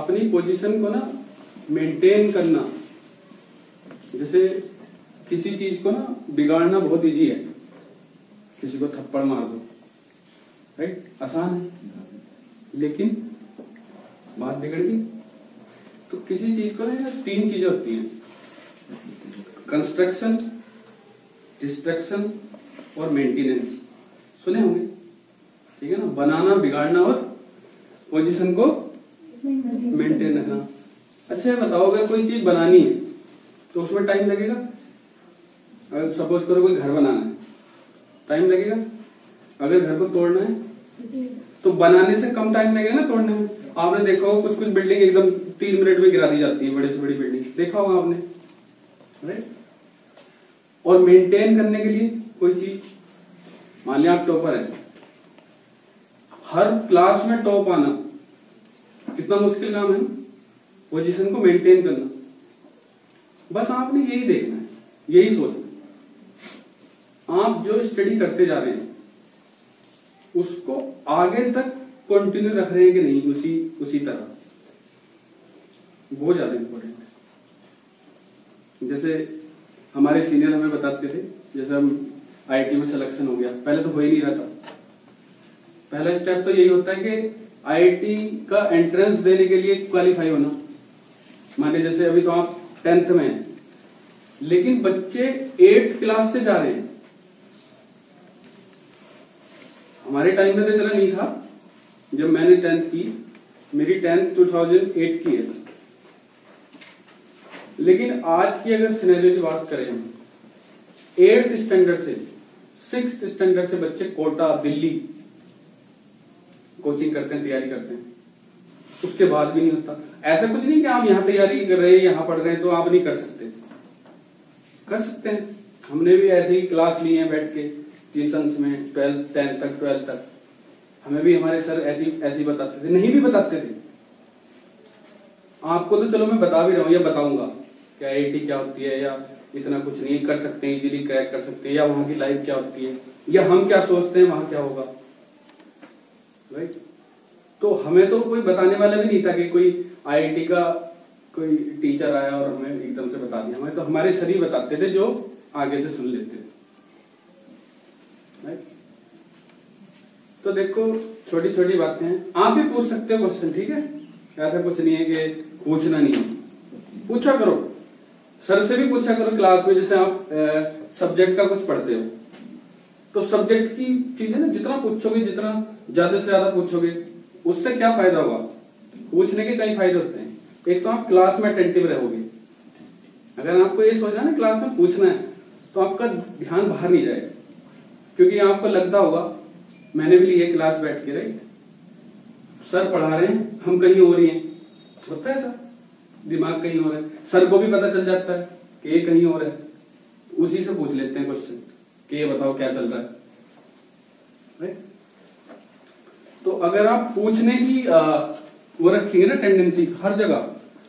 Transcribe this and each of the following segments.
अपनी पोजीशन को ना मेंटेन करना, जैसे किसी चीज को ना बिगाड़ना बहुत इजी है, किसी को थप्पड़ मार दो, राइट, आसान है, लेकिन बात बिगड़ गई। तो किसी चीज को ना तीन चीजें होती हैं, कंस्ट्रक्शन, डिस्ट्रक्शन और मेंटेनेंस, सुने होंगे, ठीक है ना। बनाना, बिगाड़ना और पोजीशन को मेंटेन रखना। अच्छा बताओ, अगर कोई चीज बनानी है तो उसमें टाइम लगेगा, अगर सपोज करो कोई घर बनाना है, टाइम लगेगा, अगर घर को तोड़ना है तो बनाने से कम टाइम लगेगा ना तोड़ने में। आपने देखा होगा कुछ कुछ बिल्डिंग एकदम 3 मिनट में गिरा दी जाती है, बड़े से बड़ी बिल्डिंग, देखा होगा आपने, राइट। और मेंटेन करने के लिए कोई चीज, मान लिया आप टॉपर है, हर क्लास में टॉप आना कितना मुश्किल काम है, पोजीशन को मेंटेन करना। बस आपने यही देखना है, यही सोचना है, आप जो स्टडी करते जा रहे हैं उसको आगे तक कंटिन्यू रख रहे हैं कि नहीं, उसी तरह। वो ज्यादा इंपॉर्टेंट है। जैसे हमारे सीनियर हमें बताते थे, जैसे हम आईआईटी में सिलेक्शन हो गया, पहले तो हो ही नहीं रहा था। पहला स्टेप तो यही होता है कि आईआईटी का एंट्रेंस देने के लिए क्वालिफाई होना। माने जैसे अभी तो आप 10th में हैं, लेकिन बच्चे 8th क्लास से जा रहे हैं। हमारे टाइम में तो इतना नहीं था, जब मैंने 10th की, मेरी 10th 2008 की है, लेकिन आज की अगर सिनेरियो की बात करें हम, 8th स्टैंडर्ड से 6th स्टैंडर्ड से बच्चे कोटा, दिल्ली कोचिंग करते हैं, तैयारी करते हैं, उसके बाद भी नहीं होता। ऐसा कुछ नहीं कि आप यहाँ तैयारी कर रहे हैं, यहाँ पढ़ रहे हैं तो आप नहीं कर सकते, कर सकते हैं। हमने भी ऐसे ही क्लास ली है बैठ के ट्यूशंस में, 12th तक हमें भी हमारे सर ऐसे ही बताते थे, नहीं भी बताते थे आपको, तो चलो मैं बता भी रहा हूँ या बताऊंगा क्या IIT क्या होती है, या इतना कुछ नहीं कर सकते हैं, इजीली क्रैक कर सकते हैं, या वहां की लाइफ क्या होती है, या हम क्या सोचते हैं वहां क्या होगा, राइट। तो हमें तो कोई बताने वाला भी नहीं था कि कोई आईआईटी का कोई टीचर आया और हमें एकदम से बता दिया, हमें तो हमारे सर ही बताते थे जो आगे से सुन लेते थे, राइट। तो देखो छोटी छोटी बातें हैं, आप भी पूछ सकते हो क्वेश्चन, ठीक है, ऐसा कुछ नहीं है कि पूछना नहीं है, पूछा करो, सर से भी पूछा करो क्लास में। जैसे आप सब्जेक्ट का कुछ पढ़ते हो तो सब्जेक्ट की चीज है ना, जितना पूछोगे, जितना ज्यादा से ज्यादा पूछोगे, उससे क्या फायदा हुआ, पूछने के कई फायदे होते हैं। एक तो आप क्लास में अटेंटिव रहोगे, अगर आपको ये सोचना ना क्लास में पूछना है तो आपका ध्यान बाहर नहीं जाएगा, क्योंकि आपको लगता होगा मैंने भी लिए क्लास बैठ के, राइट, सर पढ़ा रहे हैं, हम कहीं हो रही है, होता है सर, दिमाग कहीं हो रहा है, सर को भी पता चल जाता है कि ये कहीं हो रहा है, उसी से पूछ लेते हैं क्वेश्चन कि ये बताओ क्या चल रहा है, राइट। तो अगर आप पूछने की वो रखेंगे ना टेंडेंसी हर जगह,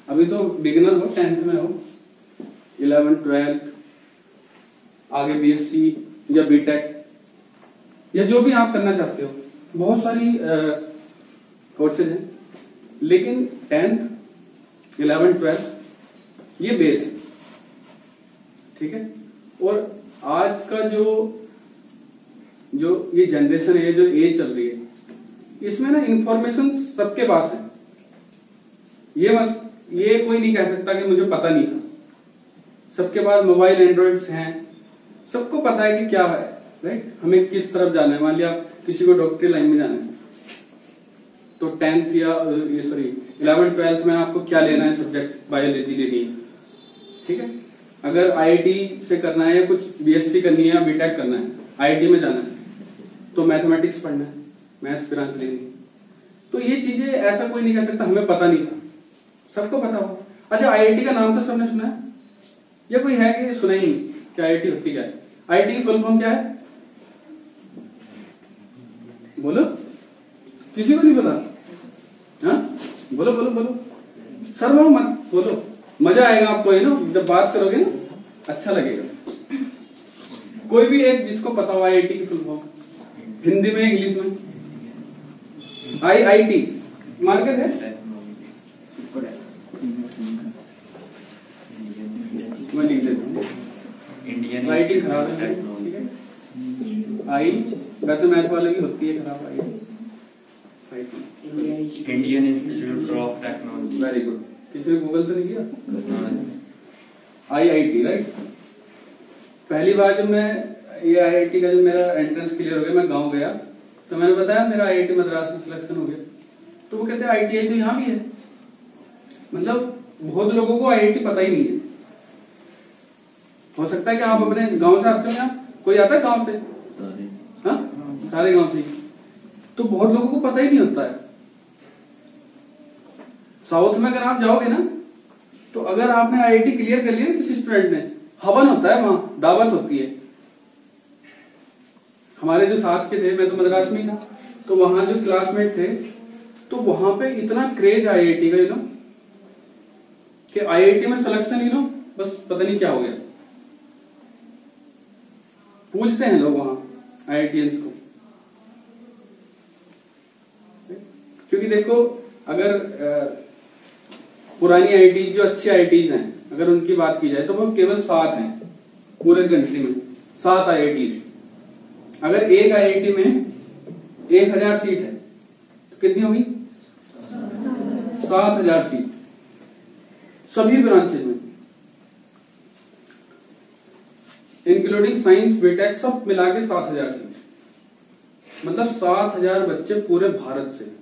अभी तो बिगिनर हो, 10th में हो, 11th, 12th, आगे BSc या BTech या जो भी आप करना चाहते हो, बहुत सारी कोर्सेज हैं, लेकिन 10th 11, 12 ये बेस है, ठीक है। और आज का जो ये जनरेशन है, जो एज चल रही है, इसमें ना इंफॉर्मेशन सबके पास है, ये कोई नहीं कह सकता कि मुझे पता नहीं था, सबके पास मोबाइल, एंड्रॉइड्स हैं, सबको पता है कि क्या है, राइट, हमें किस तरफ जाना है। मान लिया किसी को डॉक्टरी लाइन में जाना है तो 10th या 11, 12th में आपको क्या लेना है सब्जेक्ट, बायोलॉजी लेनी है, ठीक है। अगर आईआईटी से करना है या कुछ बीएससी करनी है या बीटेक करना है, आईआईटी में जाना है तो मैथमेटिक्स पढ़ना है, मैथ्स ब्रांच लेनी है। तो ये चीजें ऐसा कोई नहीं कह सकता हमें पता नहीं था, सबको पता हो। अच्छा, आईआईटी का नाम तो सबने सुना है, या कोई है कि सुना ही नहीं कि आईआईटी होती क्या है? आईआईटी की फुल फॉर्म क्या है, बोलो, किसी को नहीं पता, हाँ बोलो बोलो बोलो, सर वो मत बोलो, मजा आएगा आपको, है ना, जब बात करोगे ना अच्छा लगेगा। कोई भी एक जिसको पता हो आईआईटी की फुल फॉर्म, हिंदी में, इंग्लिश में, आईआईटी मार्केट है, आईटी खराब है, ठीक है। आई वैसे मैथ वाले की होती है खराब, I Indian institute of technology. Very good, किसी ने गूगल तो नहीं किया? IIT, right. पहली बार जब मैं ये आईआईटी का जब मेरा एंट्रेंस क्लियर हो गया, मैं गांव गया तो मैंने बताया मेरा आईआईटी मद्रास में सिलेक्शन हो गया। तो वो कहते हैं आईटीआई तो यहाँ भी है। मतलब बहुत लोगों को आईआईटी पता ही नहीं है। हो सकता है कि आप अपने गांव से आते हो, यहाँ कोई आता है गांव से? हाँ, सारे गांव से। तो बहुत लोगों को पता ही नहीं होता है। साउथ में अगर आप जाओगे ना, तो अगर आपने आईआईटी क्लियर कर लिया किसी स्टूडेंट ने, हवन होता है वहां, दावत होती है। हमारे जो साथ के थे, मैं तो मद्रास में था, तो वहां जो क्लासमेट थे, तो वहां पे इतना क्रेज आईआईटी का, यू नो, कि आईआईटी में सिलेक्शन, यू नो, बस पता नहीं क्या हो गया। पूछते हैं लोग वहां आईआईटीएंस को, क्योंकि देखो अगर पुरानी आईआईटी, जो अच्छी आईआईटीज हैं, अगर उनकी बात की जाए तो वो केवल 7 हैं पूरे कंट्री में, 7 आईआईटीज। अगर एक आईआईटी में 1000 सीट है तो कितनी होगी? 7000 सीट सभी ब्रांचेज में, इंक्लूडिंग साइंस, बीटेक, सब मिला के 7000 सीट। मतलब 7000 बच्चे पूरे भारत से।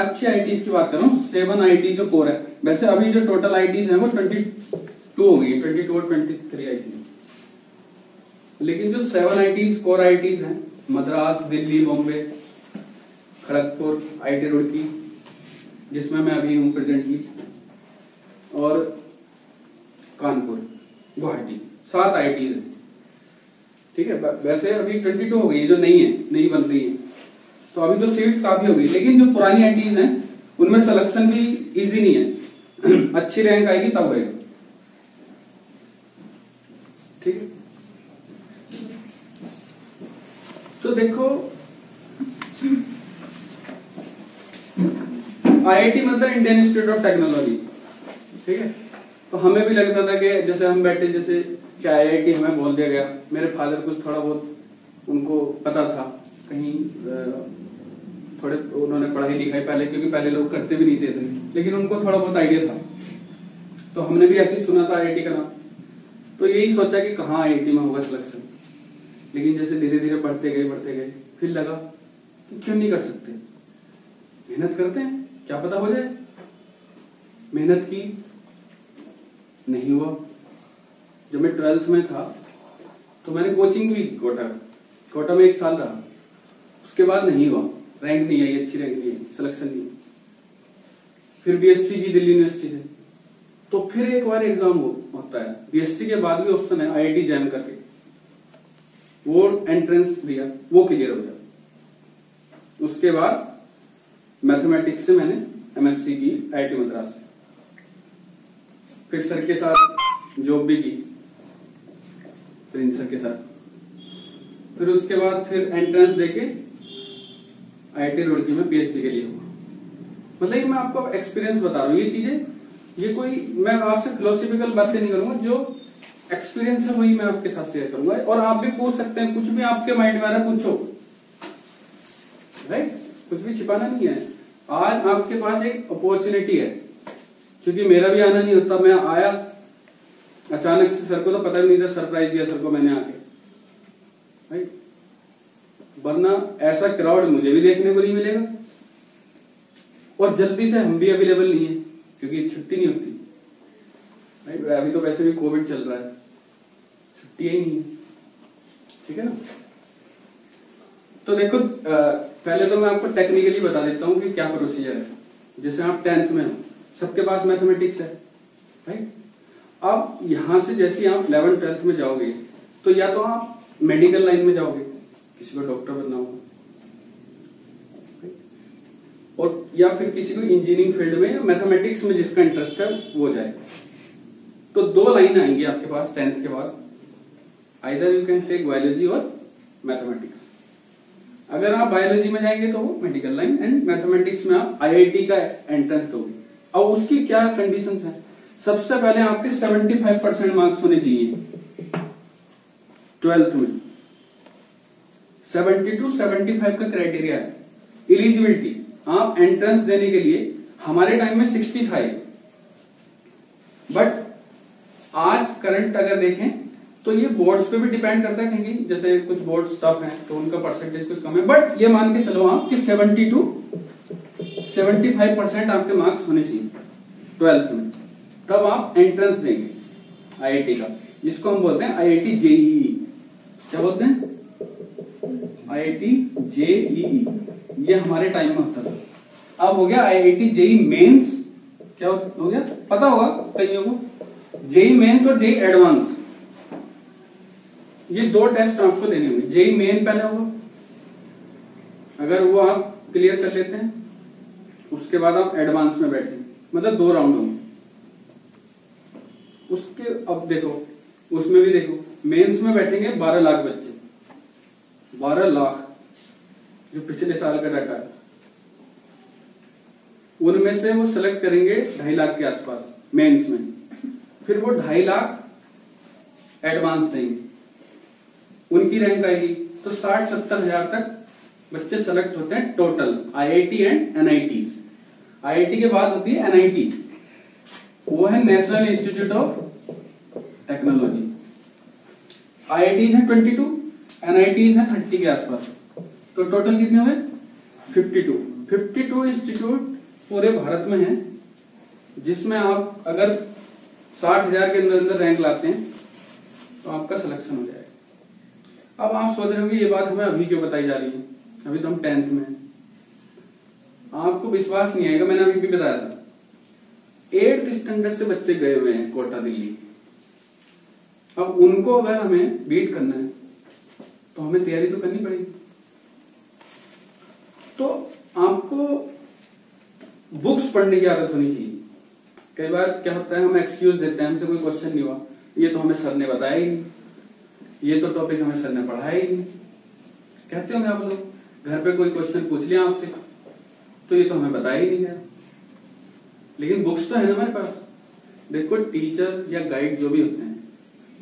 अच्छी आईटीज की बात कर रहा हूँ, 7 आईटी जो कोर है। वैसे अभी जो टोटल आईटीज हैं वो 22 हो गई, 22 और 23 आईटी। लेकिन जो 7 आईटीज, कोर आईटीज हैं, मद्रास, दिल्ली, बॉम्बे, खड़गपुर, आईटी रुड़की, जिसमें मैं अभी हूँ प्रेजेंटली, और कानपुर, गुवाहाटी, 7 आईटीज हैं, ठीक है। वैसे अभी 22 हो गई जो नहीं है, नहीं बन रही है, तो अभी तो सीट्स काफी हो गई। लेकिन जो पुरानी आईटीज हैं उनमें सिलेक्शन भी इजी नहीं है, अच्छी रैंक आएगी तब होगा, ठीक है। तो देखो आईआईटी मतलब इंडियन इंस्टीट्यूट ऑफ टेक्नोलॉजी, ठीक है। तो हमें भी लगता था कि जैसे हम बैठे, जैसे कि आईआईटी हमें बोल दिया गया। मेरे फादर कुछ थोड़ा बहुत उनको पता था, कहीं थोड़े उन्होंने पढ़ाई लिखाई पहले, क्योंकि पहले लोग करते भी नहीं थे, लेकिन उनको थोड़ा बहुत आइडिया था। तो हमने भी ऐसे सुना था आईआईटी का नाम, तो यही सोचा कि कहाँ आईआईटी में होगा सिलेक्शन। लेकिन जैसे धीरे धीरे बढ़ते गए, फिर लगा कि क्यों नहीं कर सकते, मेहनत करते हैं, क्या पता हो जाए। मेहनत की, नहीं हुआ। जब मैं 12th में था तो मैंने कोचिंग भी कोटा में 1 साल रहा। उसके बाद नहीं हुआ, रैंक नहीं आई, अच्छी रैंक नहीं आई, सिलेक्शन नहीं। फिर बीएससी की दिल्ली यूनिवर्सिटी से, तो फिर एक बार एग्जाम होता है। बीएससी के बाद भी ऑप्शन है आईआईटी जैम करके, वो एंट्रेंस दिया, वो क्लियर हो गया। उसके बाद मैथमेटिक्स से मैंने एम.Sc. की आईआईटी मद्रास, फिर सर के साथ जॉब भी की, प्रिंस सर के साथ। फिर उसके बाद फिर एंट्रेंस देके आईआईटी रुड़की में पीएचडी के लिए हुआ। मतलब ये मैं आपको एक्सपीरियंस बता रहा हूँ, ये चीजें, ये कोई मैं आपसे फिलोसफिकल बातें नहीं करूंगा, जो एक्सपीरियंस है वही मैं आपके साथ शेयर करूंगा। और आप भी पूछ सकते हैं, कुछ भी आपके माइंड में आ रहा है पूछो, राइट, कुछ भी छिपाना नहीं है। आज आपके पास एक अपॉर्चुनिटी है, क्योंकि मेरा भी आना नहीं होता, मैं आया अचानक से, सर को तो पता भी नहीं था, सरप्राइज दिया सर को मैंने आके, राइट। वरना ऐसा क्राउड मुझे भी देखने को नहीं मिलेगा, और जल्दी से हम भी अवेलेबल नहीं है, क्योंकि छुट्टी नहीं होती, राइट। अभी तो वैसे भी कोविड चल रहा है, छुट्टी ही नहीं है, ठीक है ना। तो देखो पहले तो मैं आपको टेक्निकली बता देता हूँ कि क्या प्रोसीजर है। जैसे आप 10th में हो, सबके पास मैथमेटिक्स है, राइट। अब यहां से जैसे आप 11th 12th में जाओगे, तो या तो आप मेडिकल लाइन में जाओगे, किसी को डॉक्टर बनना होगा, और या फिर किसी को इंजीनियरिंग फील्ड में, मैथमेटिक्स में जिसका इंटरेस्ट है वो जाए। तो 2 लाइन आएंगी आपके पास 10th के बाद, either you can take biology और मैथमेटिक्स। अगर आप बायोलॉजी में जाएंगे तो मेडिकल लाइन, एंड मैथमेटिक्स में आप आईआईटी का एंट्रेंस दोगे। और उसकी क्या कंडीशंस हैं? सबसे पहले आपके 75% मार्क्स होने चाहिए, ट्वेल्थ में 72-75 का क्राइटेरिया है एलिजिबिलिटी। आप एंट्रेंस देने के लिए, हमारे टाइम में 60 था बट आज करंट अगर देखें तो ये बोर्ड्स पे भी डिपेंड करता है, कहीं जैसे कुछ बोर्ड्स टफ हैं तो उनका परसेंटेज कुछ कम है, बट ये मान के चलो आप कि 72-75% आपके मार्क्स होने चाहिए ट्वेल्थ में, तब आप एंट्रेंस देंगे आईआईटी का, जिसको हम बोलते हैं आईआईटी जेईई। क्या बोलते हैं? IIT JEE. ये हमारे टाइम में होता था, अब हो गया आईआईटी जेईई मेंस। क्या हो गया पता होगा कईयों को, जेईई मेंस और जेईई एडवांस, ये दो टेस्ट आपको देने होंगे। जेईई मेन पहले होगा, अगर वो आप क्लियर कर लेते हैं उसके बाद आप एडवांस में बैठेंगे, मतलब दो राउंड होंगे उसके। अब देखो उसमें भी देखो, मेंस में बैठेंगे 12 लाख बच्चे, 12 लाख जो पिछले साल का डाटा है, उनमें से वो सिलेक्ट करेंगे 2.5 लाख के आसपास मेंस में, फिर वो 2.5 लाख एडवांस देंगे, उनकी रैंक आएगी तो 60-70 हजार तक बच्चे सिलेक्ट होते हैं total IIT and NIT. IIT के बाद होती है एनआईटी, वो है national institute of technology. IITs है 22, एनआईटीज है 30 के आसपास, तो टोटल कितने हुए 52। 52 इंस्टीट्यूट पूरे भारत में है, जिसमें आप अगर 60,000 के अंदर रैंक लाते हैं तो आपका सिलेक्शन हो जाएगा। अब आप सोच रहे होंगे ये बात हमें अभी क्यों बताई जा रही है, अभी तो हम 10th में हैं। आपको विश्वास नहीं आएगा, मैंने अभी भी बताया था 8th स्टैंडर्ड से बच्चे गए हुए हैं कोटा दिल्ली, अब उनको अगर हमें बीट करना है तो हमें तैयारी तो करनी पड़ेगी। तो आपको बुक्स पढ़ने की आदत होनी चाहिए। कई बार क्या होता है, हम एक्सक्यूज देते हैं हमसे कोई क्वेश्चन नहीं हुआ, ये तो हमें सर ने बताया ही नहीं, ये तो टॉपिक हमें सर ने पढ़ाया ही नहीं। कहते होंगे आप लोग, घर पे कोई क्वेश्चन पूछ लिया आपसे तो ये तो हमें बताया ही नहीं गया, लेकिन बुक्स तो है ना हमारे पास। देखो टीचर या गाइड जो भी होते हैं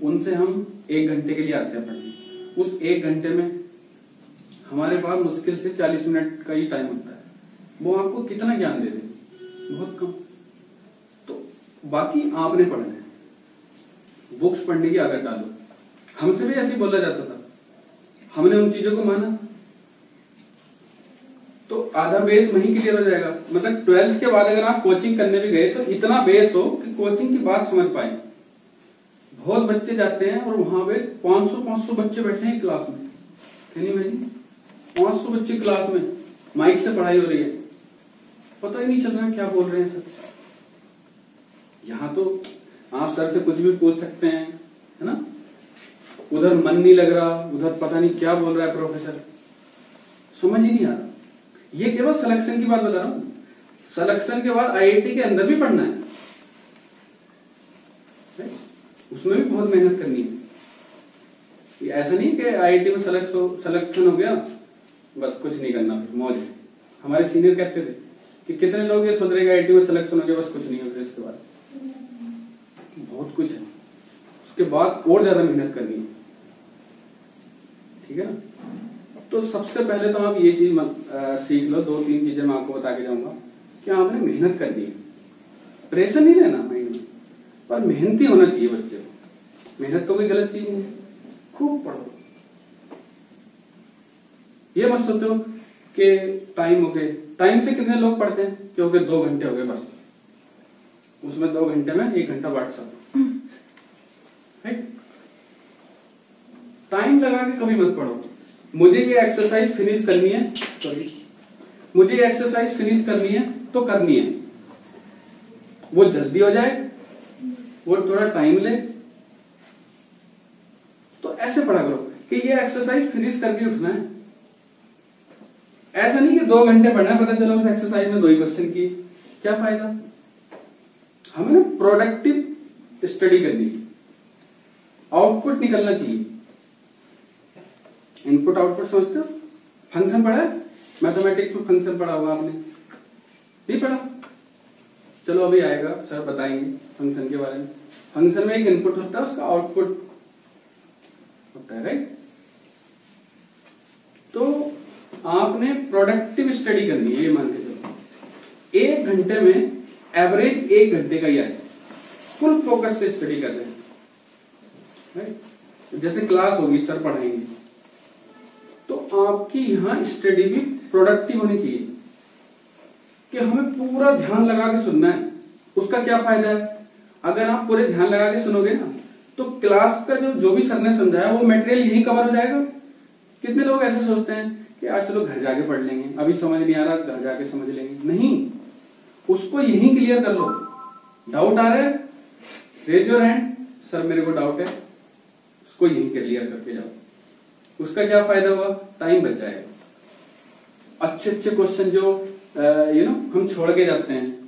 उनसे हम 1 घंटे के लिए आते हैं पढ़ने, उस 1 घंटे में हमारे पास मुश्किल से 40 मिनट का ही टाइम होता है, वो आपको कितना ज्ञान दे दे, बहुत कम। तो बाकी आपने पढ़ना है, बुक्स पढ़ने की आदत डालो। हमसे भी ऐसे ही बोला जाता था, हमने उन चीजों को माना तो आधा बेस वहीं क्लियर हो जाएगा। मतलब 12th के बाद अगर आप कोचिंग करने भी गए तो इतना बेस हो कि कोचिंग की बात समझ पाए। बहुत बच्चे जाते हैं और वहां पे 500-500 बच्चे बैठे हैं क्लास में, नहीं भाई 500 बच्चे क्लास में, माइक से पढ़ाई हो रही है, पता ही नहीं चल रहा क्या बोल रहे हैं सर। यहाँ तो आप सर से कुछ भी पूछ सकते हैं है ना, उधर मन नहीं लग रहा, उधर पता नहीं क्या बोल रहा है प्रोफेसर, समझ ही नहीं आ रहा। ये केवल सिलेक्शन की बात बता रहा हूं, सिलेक्शन के बाद आईआईटी के अंदर भी पढ़ना है, उसमें भी बहुत मेहनत करनी है। ये ऐसा नहीं कि आईआईटी में सिलेक्शन हो गया बस कुछ नहीं करना फिर मौज है। हमारे सीनियर कहते थे कि कितने लोग ये सोच रहे कि आईआईटी में सिलेक्शन हो गया बस कुछ नहीं होगा, इसके बाद बहुत कुछ है, उसके बाद और ज्यादा मेहनत करनी है, ठीक है ना। तो सबसे पहले तो आप ये चीज सीख लो, 2-3 चीजें मैं आपको बता के जाऊंगा कि आपने मेहनत करनी है, प्रेशर नहीं लेना माइंड में, पर मेहनती होना चाहिए बच्चे को। मेहनत तो कोई गलत चीज नहीं है, खूब पढ़ो। ये मत सोचो कि टाइम हो गए, टाइम से कितने लोग पढ़ते हैं क्योंकि 2 घंटे हो गए बस, उसमें 2 घंटे में 1 घंटा व्हाट्सअप, राइट। टाइम लगा के कभी मत पढ़ो। मुझे ये एक्सरसाइज फिनिश करनी है, सॉरी मुझे ये एक्सरसाइज फिनिश करनी है तो करनी है, वो जल्दी हो जाए, वो थोड़ा टाइम ले। तो ऐसे पढ़ा करो कि ये एक्सरसाइज फिनिश करके उठना है। ऐसा नहीं कि 2 घंटे पढ़ना है, पता चला उस एक्सरसाइज में 2 ही क्वेश्चन की, क्या फायदा। हमें ना प्रोडक्टिव स्टडी करनी है, आउटपुट निकलना चाहिए। इनपुट आउटपुट समझते हो, फंक्शन पढ़ा है मैथमेटिक्स में, फंक्शन पढ़ा होगा आपने, नहीं पढ़ा चलो अभी आएगा सर बताएंगे फंक्शन के बारे में। फंक्शन में एक इनपुट होता है, उसका आउटपुट होता है, राइट। तो आपने प्रोडक्टिव स्टडी करनी है, ये मान के चलो एक घंटे में एवरेज एक घंटे का ही आए, फुल फोकस से स्टडी कर रहे हैं। जैसे क्लास होगी, सर पढ़ाएंगे, तो आपकी यहां स्टडी भी प्रोडक्टिव होनी चाहिए कि हमें पूरा ध्यान लगा के सुनना है। उसका क्या फायदा है, अगर आप पूरे ध्यान लगा के सुनोगे ना तो क्लास पे जो भी सर ने समझाया वो मटेरियल यही कवर हो जाएगा। कितने लोग ऐसे सोचते हैं कि आज चलो घर जाके पढ़ लेंगे, अभी समझ नहीं आ रहा घर जाके समझ लेंगे, नहीं, उसको यहीं क्लियर कर लो। डाउट आ रहा है, रेज योर हैंड, सर मेरे को डाउट है, उसको यहीं क्लियर करके जाओ। उसका क्या फायदा होगा, टाइम बच जाएगा। अच्छे अच्छे क्वेश्चन जो हम छोड़ के जाते हैं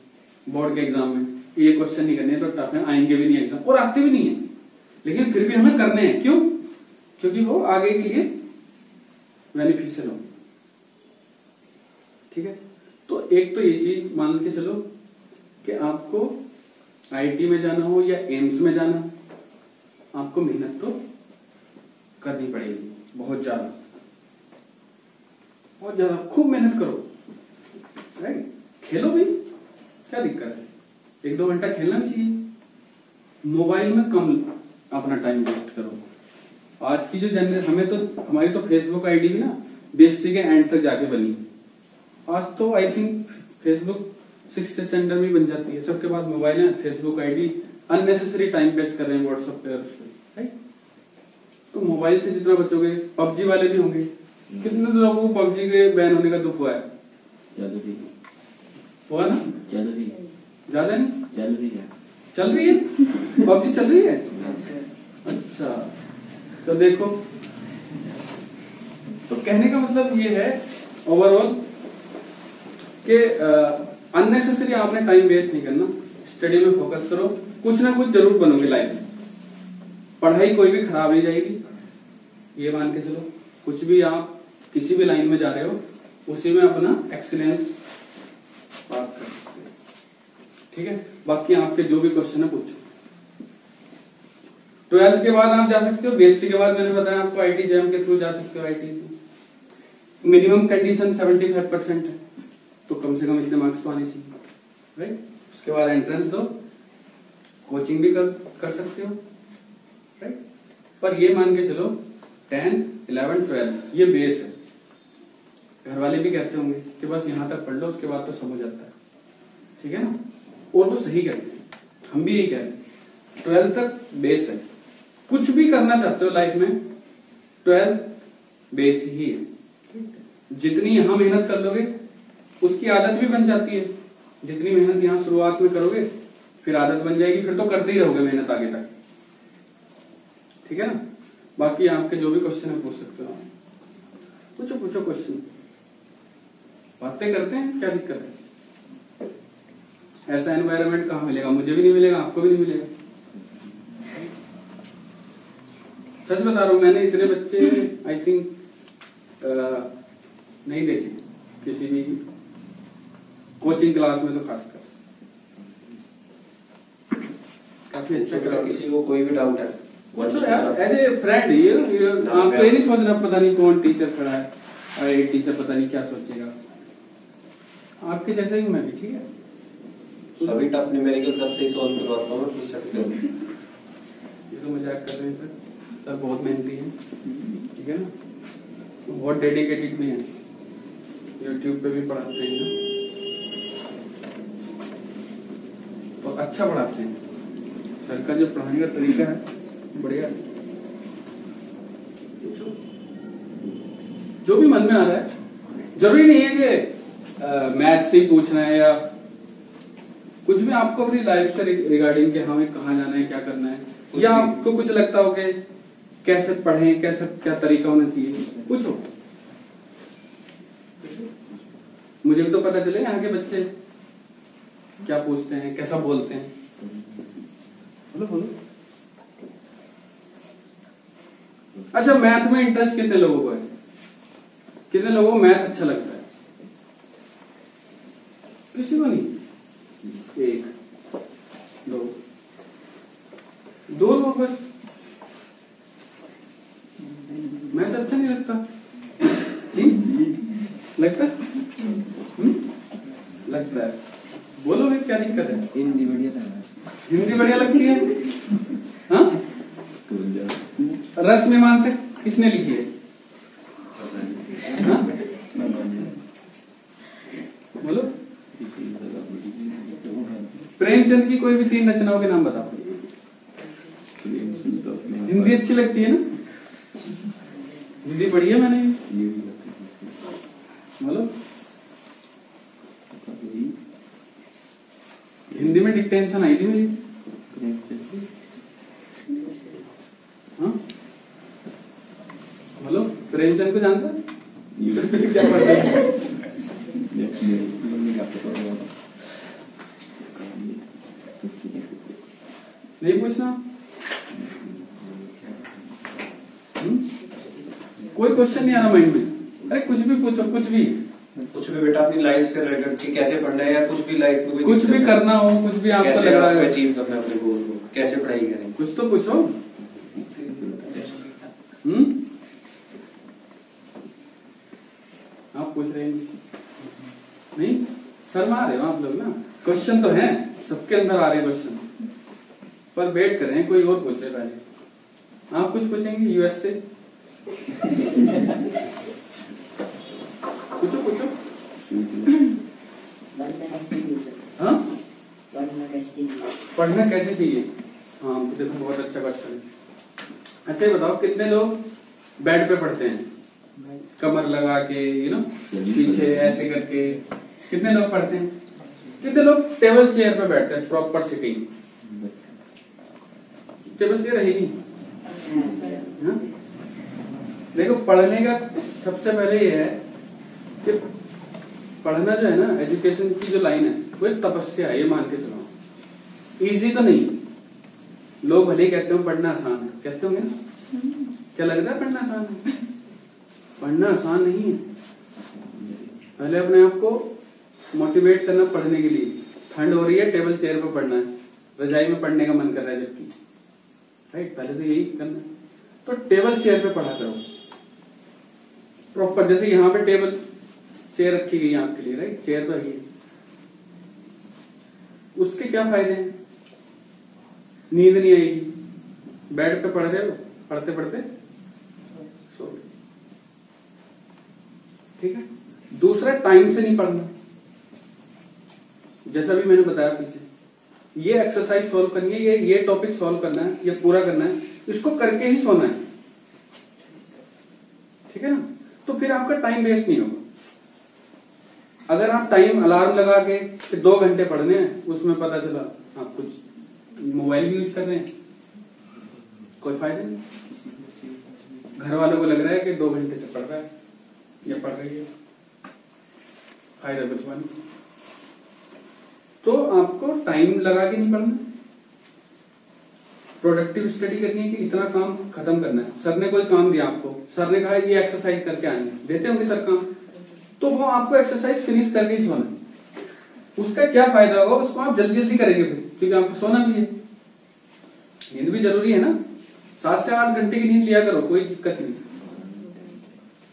बोर्ड के एग्जाम में, ये क्वेश्चन नहीं करने तो टफ है, आएंगे भी नहीं एग्जाम और आते भी नहीं है, लेकिन फिर भी हमें करने हैं, क्यों, क्योंकि वो आगे के लिए बेनिफिशियल हो, ठीक है। तो एक तो ये चीज मान के चलो कि आपको आईटी में जाना हो या एम्स में जाना हो, आपको मेहनत तो करनी पड़ेगी, बहुत ज्यादा, बहुत ज्यादा, खूब मेहनत करो, राइट। खेलो भी, क्या दिक्कत है, एक दो घंटा खेलना चाहिए, मोबाइल में कम अपना टाइम वेस्ट करो। आज की जो जनरेशन, हमारी तो फेसबुक आईडी भी ना बीएससी के एंड तक जाके बनी, आज तो I think Facebook 6th standard में बन जाती है, सबके पास मोबाइल है, Facebook ID, unnecessary time waste कर रहे हैं व्हाट्सएप पे, राइट। तो मोबाइल से जितना बचोगे, पबजी वाले भी होंगे, कितने लोगों को पबजी के बैन होने का दुख हुआ है, हुआ ना, ज्यादा नहीं, चल रही है पबजी चल रही है, अच्छा। तो देखो, तो कहने का मतलब ये है ओवरऑल कि अननेसेसरी आपने टाइम वेस्ट नहीं करना, स्टडी में फोकस करो, कुछ ना कुछ जरूर बनोगे लाइफ में, पढ़ाई कोई भी खराब नहीं जाएगी, ये मान के चलो। कुछ भी आप किसी भी लाइन में जा रहे हो, उसी में अपना एक्सीलेंस बात कर सकते हैं, ठीक है। बाकी आपके जो भी क्वेश्चन है पूछो। 12th के बाद आप जा सकते हो, बीएससी के बाद मैंने बताया आपको आईटी जैम के थ्रू जा सकते हो। आईटी मिनिमम कंडीशन 75% है, तो कम से कम इतने मार्क्स तो आने चाहिए, राइट। उसके बाद एंट्रेंस दो, कोचिंग भी कर सकते हो, राइट। पर ये मान के चलो 10, 11, 12 ये बेस है। घर वाले भी कहते होंगे कि बस यहां तक पढ़ लो, उसके बाद तो समझ आता है, ठीक है ना, और वो सही कहते हैं, हम भी यही कह रहे हैं। 12 तक बेस है, कुछ भी करना चाहते हो लाइफ में 12 बेस ही है। जितनी यहां मेहनत कर लोगे उसकी आदत भी बन जाती है, जितनी मेहनत यहां शुरुआत में करोगे फिर आदत बन जाएगी, फिर तो करते ही रहोगे मेहनत आगे तक, ठीक है ना। बाकी आपके जो भी क्वेश्चन है पूछ सकते हो, पूछो क्वेश्चन, बातें करते हैं, क्या दिक्कत है। ऐसा एनवायरनमेंट कहां मिलेगा, मुझे भी नहीं मिलेगा, आपको भी नहीं मिलेगा, सच बता रहा हूं। मैंने इतने बच्चे आई थिंक नहीं देखे किसी भी कोचिंग क्लास में, तो खासकर काफी अच्छा क्लास। किसी को कोई भी डाउट है फ्रेंड, ये आपको ये नहीं सोच रहा पता नहीं कौन टीचर खड़ा है, अरे टीचर पता नहीं क्या सोचेगा, आपके जैसा ही मैं भी, ठीक है। सभी टफ न्यूमेरिकल सर से ही सॉल्व करवाता हूं, पूछ सकते हो। ये तो मजाक कर रहे हैं सर बहुत मेहनती हैं, ठीक है ना, बहुत डेडिकेटेड भी हैं, यूट्यूब पे भी पढ़ाते हैं ना, और अच्छा पढ़ाते हैं। सर का जो पढ़ाने का तरीका है बढ़िया है। जो भी मन में आ रहा है, जरूरी नहीं है कि मैथ से ही पूछना है, या कुछ भी आपको अपनी लाइफ से रिगार्डिंग के हमें कहाँ जाना है, क्या करना है, या आपको कुछ लगता हो कि कैसे पढ़ें, कैसे क्या तरीका होना चाहिए, पूछो। मुझे भी तो पता चले यहाँ के बच्चे क्या पूछते हैं, कैसा बोलते हैं, बोलो। अच्छा, मैथ में इंटरेस्ट कितने लोगों को है, कितने लोगों को मैथ अच्छा लगता है, किसी को नहीं, 1, 2 लोग बस, हिंदी बढ़िया था, हिंदी बढ़िया लगती है हाँ? रस मीमांसा किसने लिखी है? बोलो। प्रेमचंद की कोई भी तीन रचनाओं के नाम बताओ। हिंदी अच्छी लगती है ना, हिंदी पढ़ी है मैंने। बोलो। हिंदी में डिक्टेंशन आई थी मेरी। हाँ बोलो। प्रेमचंद को जानता नहीं पूछना। कोई क्वेश्चन नहीं आ रहा माइंड में? अरे कुछ भी पूछो, कुछ भी बेटा, अपनी लाइफ से रिलेटेड कि कैसे पढ़ना है या कुछ भी लाइफ में कुछ भी करना हो, कुछ भी आपको लग रहा है अचीव करना है अपने गोल को, कैसे पढ़ाई करें, कुछ तो पूछो। आप पूछ रहे हैं नहीं, शर्मा रहे हो आप लोग ना। क्वेश्चन तो है सबके अंदर, आ रहे क्वेश्चन पर वेट कर रहे हैं, कोई और पूछ रहे पहले। आप कुछ पूछेंगे यूएस से? पूछो पूछो। हाँ पढ़ना कैसे चाहिए? हाँ देखो बहुत अच्छा क्वेश्चन है। अच्छा ये बताओ कितने लोग बेड पे पढ़ते हैं कमर लगा के, यू नो पीछे ऐसे करके? कितने लोग पढ़ते हैं? कितने लोग टेबल चेयर पे बैठते हैं प्रॉपर सिटिंग? टेबल चेयर है ही नहीं। हाँ? देखो पढ़ने का सबसे पहले ये है कि पढ़ना जो है ना, एजुकेशन की जो लाइन है वो एक तपस्या है, ये मान के चलो। इजी तो नहीं, लोग भले ही कहते हो पढ़ना आसान है, कहते होंगे ना? क्या लगता है पढ़ना आसान है? पढ़ना आसान नहीं है। पहले अपने आप को मोटिवेट करना पढ़ने के लिए। ठंड हो रही है, टेबल चेयर पर पढ़ना है, रजाई में पढ़ने का मन कर रहा है जबकि, राइट? पहले तो यही करना है। तो टेबल चेयर पर पढ़ा करो प्रॉपर, जैसे यहाँ पे टेबल चेयर रखी गई आपके लिए, राइट? चेयर तो है। उसके क्या फायदे हैं? नींद नहीं आएगी, बेड पे पढ़ रहे हो, पढ़ते पढ़ते सो गए, ठीक है? दूसरा टाइम से नहीं पढ़ना, जैसा भी मैंने बताया पीछे। ये एक्सरसाइज सॉल्व करनी है, ये टॉपिक सॉल्व करना है, ये पूरा करना है, इसको करके ही सोना है, ठीक है ना? तो फिर आपका टाइम वेस्ट नहीं होगा। अगर आप टाइम अलार्म लगा के 2 घंटे पढ़ने हैं, उसमें पता चला आप कुछ मोबाइल भी यूज कर रहे हैं, कोई फायदा नहीं। घर वालों को लग रहा है कि 2 घंटे से पढ़ रहा है या पढ़ रही है, फायदा कुछ नहीं। तो आपको टाइम लगा के नहीं पढ़ना, प्रोडक्टिव स्टडी करनी है कि इतना काम खत्म करना है। सर ने कोई काम दिया आपको, सर ने कहा ये एक्सरसाइज करके आएंगे, देते होंगे सर काम, तो वो आपको एक्सरसाइज फिनिश करके ही सोना है। उसका क्या फायदा होगा? उसको आप जल्दी जल्दी करेंगे फिर, क्योंकि आपको सोना भी है, नींद भी जरूरी है ना। 7 से 8 घंटे की नींद लिया करो, कोई दिक्कत नहीं।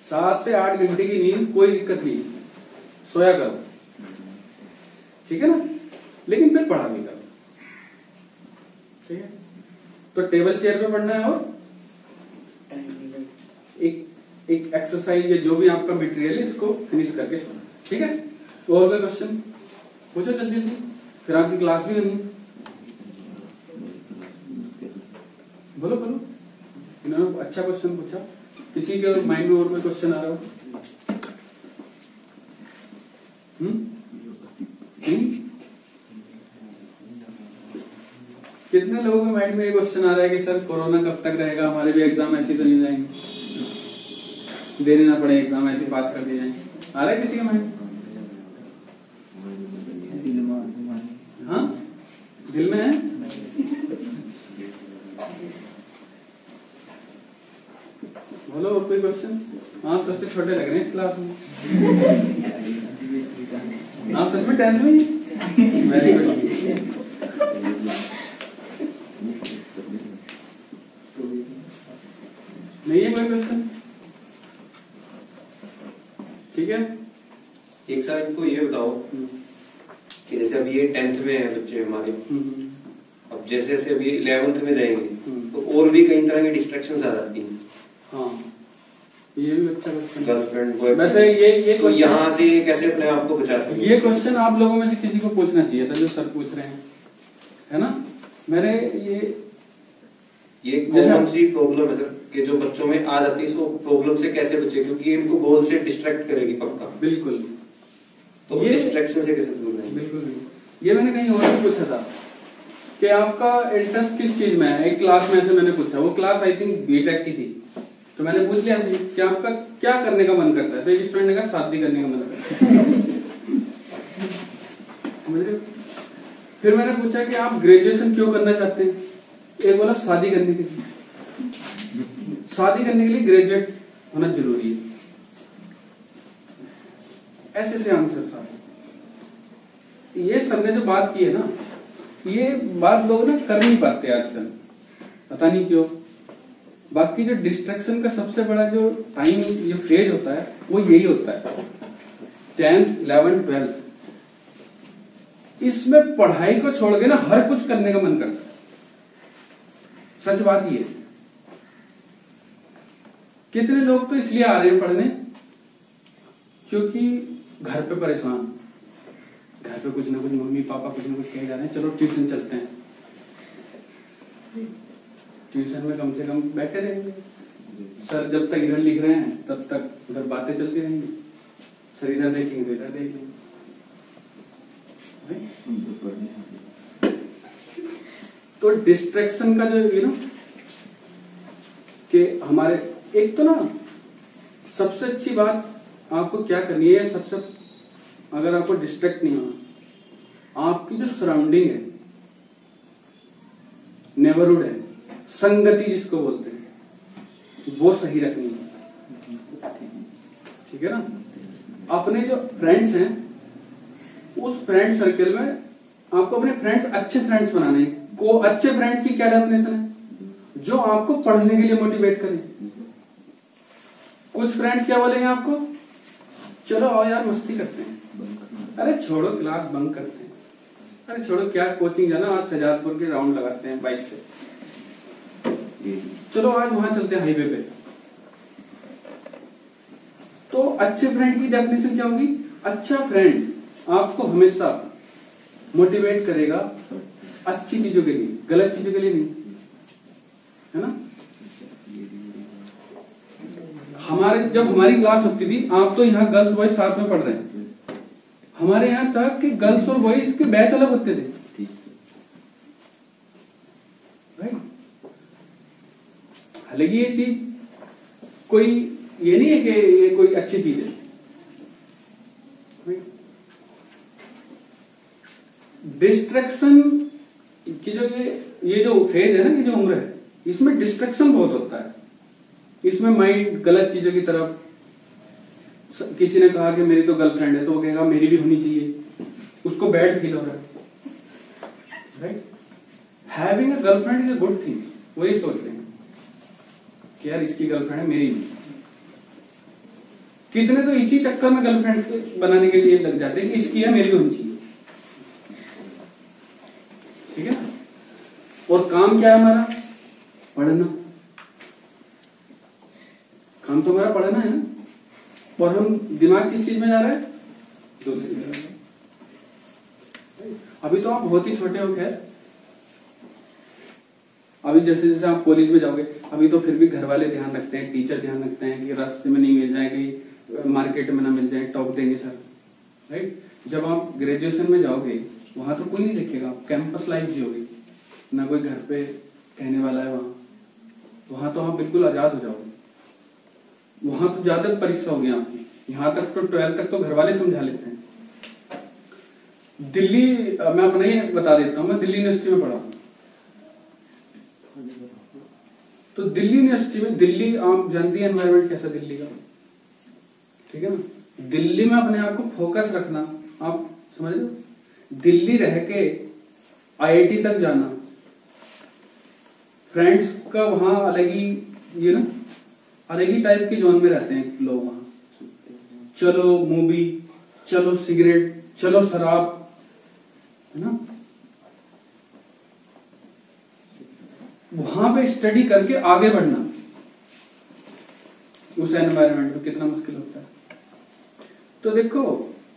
7 से 8 घंटे की नींद कोई दिक्कत नहीं, सोया करो, ठीक है ना? लेकिन फिर पढ़ा भी करो, ठीक है? तो टेबल चेयर पे पढ़ना है और एक एक्सरसाइज या जो भी आपका मटेरियल है इसको फिनिश करके सोना, ठीक है? तो और कोई क्वेश्चन पूछो जल्दी जल्दी, फिर आपकी क्लास भी करनी है। बोलो बोलो। इन्होंने अच्छा क्वेश्चन पूछा, किसी के माइंड में और कोई क्वेश्चन आ रहा हो? कितने लोगों के माइंड में ये क्वेश्चन आ रहा है कि सर कोरोना कब तक रहेगा, हमारे भी एग्जाम ऐसे तो नहीं जाएंगे, देने ना पड़े एग्जाम, ऐसे पास कर दिए जाएंगे? आ रहा है किसी के माइंड? हाँ दिल में है। बोलो और कोई क्वेश्चन? आप सबसे छोटे लग रहे हैं इस क्लास में। आप सच में 10th में? Very good. नहीं है कोई क्वेश्चन, ठीक है? एक सर को ये बताओ कि जैसे मतलब ये 10th में है बच्चे हमारे, अब जैसे जैसे अभी 11th में जाएंगे तो और भी कई तरह की डिस्ट्रैक्शंस आ जाती हैं। हाँ, ये भी अच्छा क्वेश्चन वैसे। ये तो यहाँ से कैसे अपने आप को बचा सकते हैं, ये क्वेश्चन आप लोगों में से किसी को पूछना चाहिए था जो सर पूछ रहे हैं, है ना। मेरे ये कौन सी प्रॉब्लम है सर कि जो बच्चों में आ जाती है, सो प्रॉब्लम से कैसे बचे, क्योंकि इनको गोल से डिस्ट्रैक्ट करेगी पक्का। बिल्कुल, तो ये डिस्ट्रैक्शन से कैसे दूर रहेंगे। बिल्कुल, ये मैंने कहीं और भी पूछा था कि आपका इंटरेस्ट किस चीज में है। एक क्लास में से मैंने पूछा, वो क्लास आई थिंक बीटेक की थी, तो मैंने पूछ लिया कि आपका क्या करने का मन करता है, तो एक स्टूडेंट ने कहा शादी करने का मन करता है। फिर मैंने पूछा कि आप ग्रेजुएशन क्यों करना चाहते हैं, एक बोला शादी करने के लिए, शादी करने के लिए ग्रेजुएट होना जरूरी है। ऐसे से आंसर सारे। ये सर ने जो बात की है ना, ये बात लोग ना कर नहीं पाते आजकल, पता नहीं क्यों। बाकी जो डिस्ट्रैक्शन का सबसे बड़ा जो टाइम ये फेज होता है वो यही होता है 10th 11th 12th। इसमें पढ़ाई को छोड़ के ना हर कुछ करने का मन करता है, सच बात ये। कितने लोग तो इसलिए आ रहे हैं पढ़ने क्योंकि घर पे परेशान, घर पे कुछ ना कुछ मम्मी पापा कुछ ना कुछ कहे जा रहे हैं, चलो ट्यूशन चलते हैं, ट्यूशन में कम से कम बैठे रहेंगे, सर जब तक इधर लिख रहे हैं तब तक उधर बातें चलती रहेंगी, सर इधर देखेंगे तो इधर देख लेंगे। तो डिस्ट्रैक्शन का जो है ना कि हमारे एक तो ना सबसे अच्छी बात आपको क्या करनी है, सबसे अगर आपको डिस्ट्रैक्ट नहीं होना, आपकी जो सराउंडिंग है, नेबरहुड है, संगति जिसको बोलते हैं, वो सही रखनी है, ठीक है ना। अपने जो फ्रेंड्स हैं उस फ्रेंड सर्कल में आपको अपने फ्रेंड्स अच्छे फ्रेंड्स बनाने हैं। को अच्छे फ्रेंड्स की क्या डेफिनेशन है, जो आपको पढ़ने के लिए मोटिवेट करें। कुछ फ्रेंड्स क्या बोलेंगे आपको, चलो आओ यार मस्ती करते हैं, अरे छोड़ो क्लास बंक करते हैं, अरे छोड़ो क्या कोचिंग जाना, आज सजादपुर के राउंड लगाते हैं बाइक से, चलो आज वहां चलते हैं हाईवे पे। तो अच्छे फ्रेंड की डेफिनेशन क्या होगी, अच्छा फ्रेंड आपको हमेशा मोटिवेट करेगा अच्छी चीजों के लिए, गलत चीजों के लिए नहीं, है ना। जब हमारी क्लास होती थी, आप तो यहाँ गर्ल्स बॉयज साथ में पढ़ रहे हैं, हमारे यहाँ तक कि गर्ल्स और बॉयज के बैच अलग होते थे, राइट। हालांकि ये चीज कोई ये नहीं है कि ये कोई अच्छी चीज है। डिस्ट्रैक्शन कि जो ये जो फेज है ना, ये जो उम्र है, इसमें डिस्ट्रैक्शन बहुत होता है। इसमें माइंड गलत चीजों की तरफ, किसी ने कहा कि मेरी तो गर्लफ्रेंड है, तो वो कहेगा मेरी भी होनी चाहिए, उसको बैड फील हो रहा है, right. Having a girlfriend is a good thing, वो ये सोचते हैं कि यार इसकी गर्लफ्रेंड है मेरी भी। कितने तो इसी चक्कर में गर्लफ्रेंड बनाने के लिए लग जाते हैं कि इसकी है मेरी भी होनी चाहिए, ठीक है ना। और काम क्या है हमारा, पढ़ना। काम तो हमारा पढ़ना है ना, और हम दिमाग किस चीज में जा रहा है, दूसरी तरफ। अभी तो आप बहुत ही छोटे हो, खैर अभी जैसे जैसे आप कॉलेज में जाओगे, अभी तो फिर भी घर वाले ध्यान रखते हैं, टीचर ध्यान रखते हैं कि रास्ते में नहीं मिल जाए, कहीं मार्केट में ना मिल जाए, टॉप देंगे सर, राइट। जब आप ग्रेजुएशन में जाओगे वहां तो कोई नहीं देखेगा, कैंपस लाइफ जियोगे ना, कोई घर पे कहने वाला है, वहां तो आप बिल्कुल आजाद हो जाओगे। वहां तो ज्यादा परीक्षा होगी आपकी, यहां तक तो 12th तक तो घर वाले समझा लेते हैं। दिल्ली, मैं अपना ही बता देता हूं, मैं दिल्ली यूनिवर्सिटी में पढ़ा हूं। तो दिल्ली यूनिवर्सिटी में, दिल्ली आप जानती है एनवायरमेंट कैसा दिल्ली का, ठीक है ना। दिल्ली में अपने आप को फोकस रखना, आप समझ लो, दिल्ली रह के आईआईटी तक जाना, फ्रेंड्स का वहां अलग ही, ये ना अलग ही टाइप के जोन में रहते हैं लोग वहां। चलो मूवी, चलो सिगरेट, चलो शराब, है ना, वहां पे स्टडी करके आगे बढ़ना उस एनवायरनमेंट में कितना मुश्किल होता है। तो देखो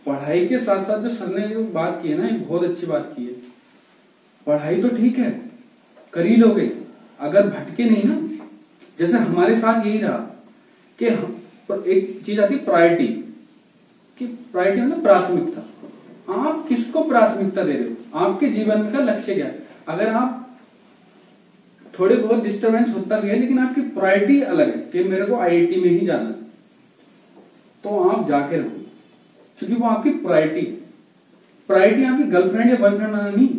पढ़ाई के साथ साथ जो सर ने जो बात की है ना, एक बहुत अच्छी बात की है। पढ़ाई तो ठीक है कर ही लोगे अगर भटके नहीं ना, जैसे हमारे साथ यही रहा कि एक चीज आती है प्रायोरिटी, कि प्रायोरिटी मतलब प्राथमिकता, आप किसको प्राथमिकता दे रहे हो, आपके जीवन का लक्ष्य क्या है। अगर आप थोड़े बहुत डिस्टर्बेंस होता भी है लेकिन आपकी प्रायोरिटी अलग है कि मेरे को आईआईटी में ही जाना है, तो आप जाके रहो क्योंकि वो आपकी प्रायोरिटी। प्रायोरिटी आपकी गर्लफ्रेंड या बॉयफ्रेंड नहीं,